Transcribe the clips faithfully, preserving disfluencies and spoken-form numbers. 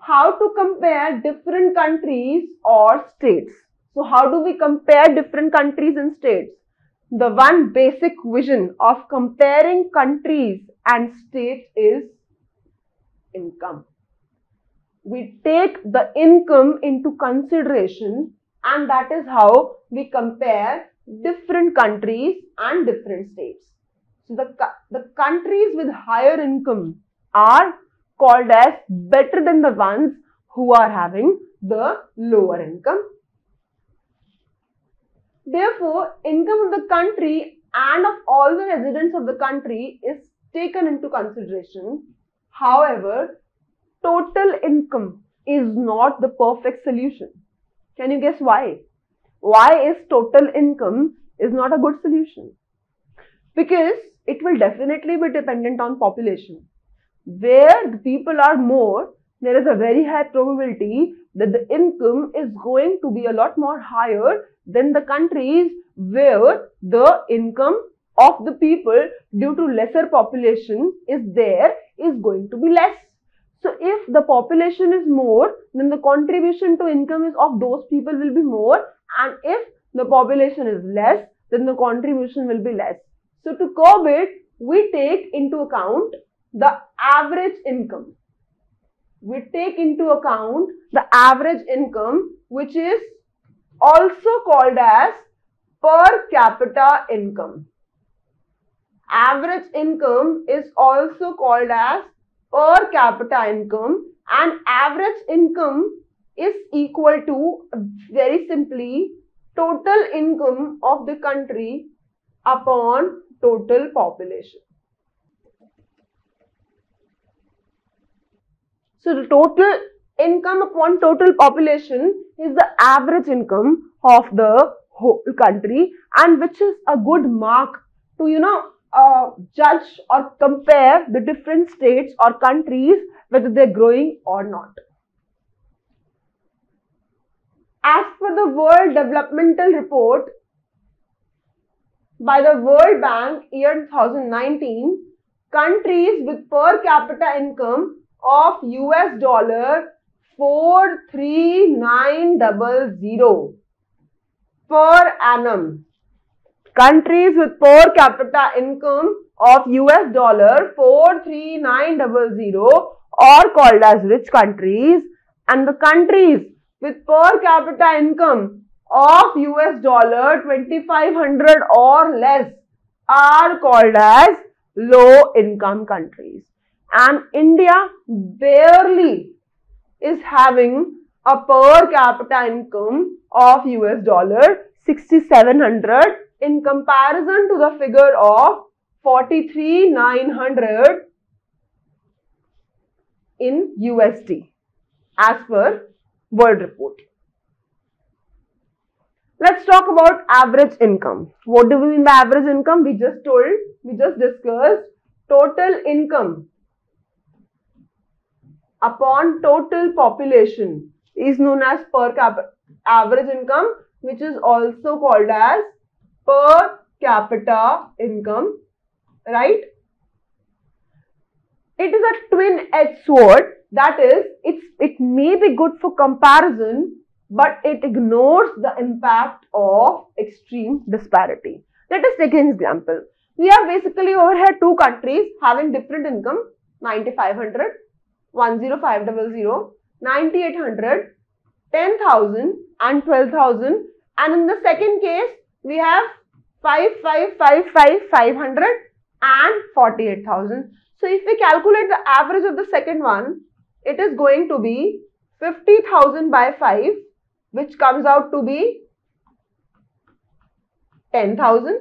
How to compare different countries or states. So how do we compare different countries and states? The one basic vision of comparing countries and states is income. We take the income into consideration, and that is how we compare different countries and different states. So the, the countries with higher income are called as better than the ones who are having the lower income. Therefore, income of the country and of all the residents of the country is taken into consideration. However, total income is not the perfect solution. Can you guess why? Why is total income is not a good solution? Because it will definitely be dependent on population. Where the people are more, there is a very high probability that the income is going to be a lot more higher than the countries where the income of the people due to lesser population is there is going to be less. So if the population is more, then the contribution to income is of those people will be more, and if the population is less, then the contribution will be less. So to curb it, we take into account the average income. We take into account the average income, which is also called as per capita income. Average income is also called as per capita income, and average income is equal to, very simply, total income of the country upon total population. So the total income upon total population is the average income of the whole country, and which is a good mark to, you know, uh, judge or compare the different states or countries whether they are growing or not. As per the World Developmental Report by the World Bank year two thousand nineteen, countries with per capita income of U S dollar four three nine zero zero per annum. Countries with per capita income of U S dollar four three nine zero zero are called as rich countries, and the countries with per capita income of U S dollar twenty-five hundred or less are called as low income countries. And India barely is having a per capita income of U S dollar sixty-seven hundred in comparison to the figure of forty-three thousand nine hundred in U S D as per World Report. Let's talk about average income. What do we mean by average income? We just told, we just discussed total income upon total population is known as per capita average income, which is also called as per capita income, right? It is a twin-edged sword, that is, it's, it may be good for comparison, but it ignores the impact of extreme disparity. Let us take an example. We have basically over here two countries having different income, ninety-five hundred. one zero five zero zero, ninety-eight hundred, ten thousand and twelve thousand, and in the second case we have five five five five five hundred and forty-eight thousand. So if we calculate the average of the second one, it is going to be fifty thousand by five, which comes out to be ten thousand,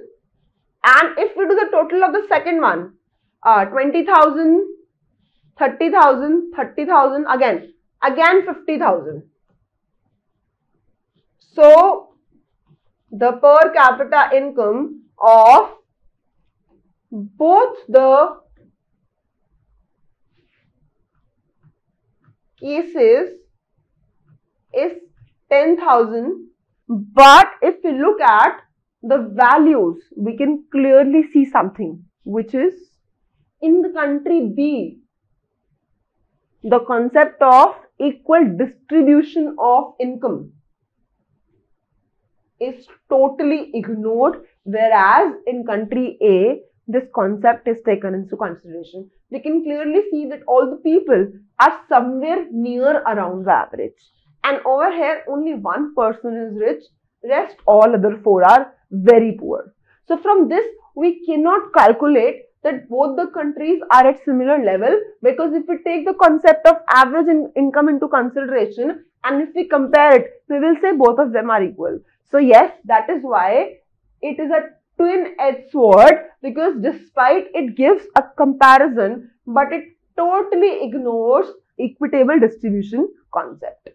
and if we do the total of the second one, uh, twenty thousand, thirty thousand, thirty thousand, again, again fifty thousand. So, the per capita income of both the cases is ten thousand. But if we look at the values, we can clearly see something, which is in the country B, the concept of equal distribution of income is totally ignored, whereas in country A, this concept is taken into consideration. We can clearly see that all the people are somewhere near around the average. And over here, only one person is rich, rest all other four are very poor. So from this, we cannot calculate that both the countries are at similar level, because if we take the concept of average in income into consideration and if we compare it, we will say both of them are equal. So yes, that is why it is a twin-edged sword, because despite it gives a comparison, but it totally ignores equitable distribution concept.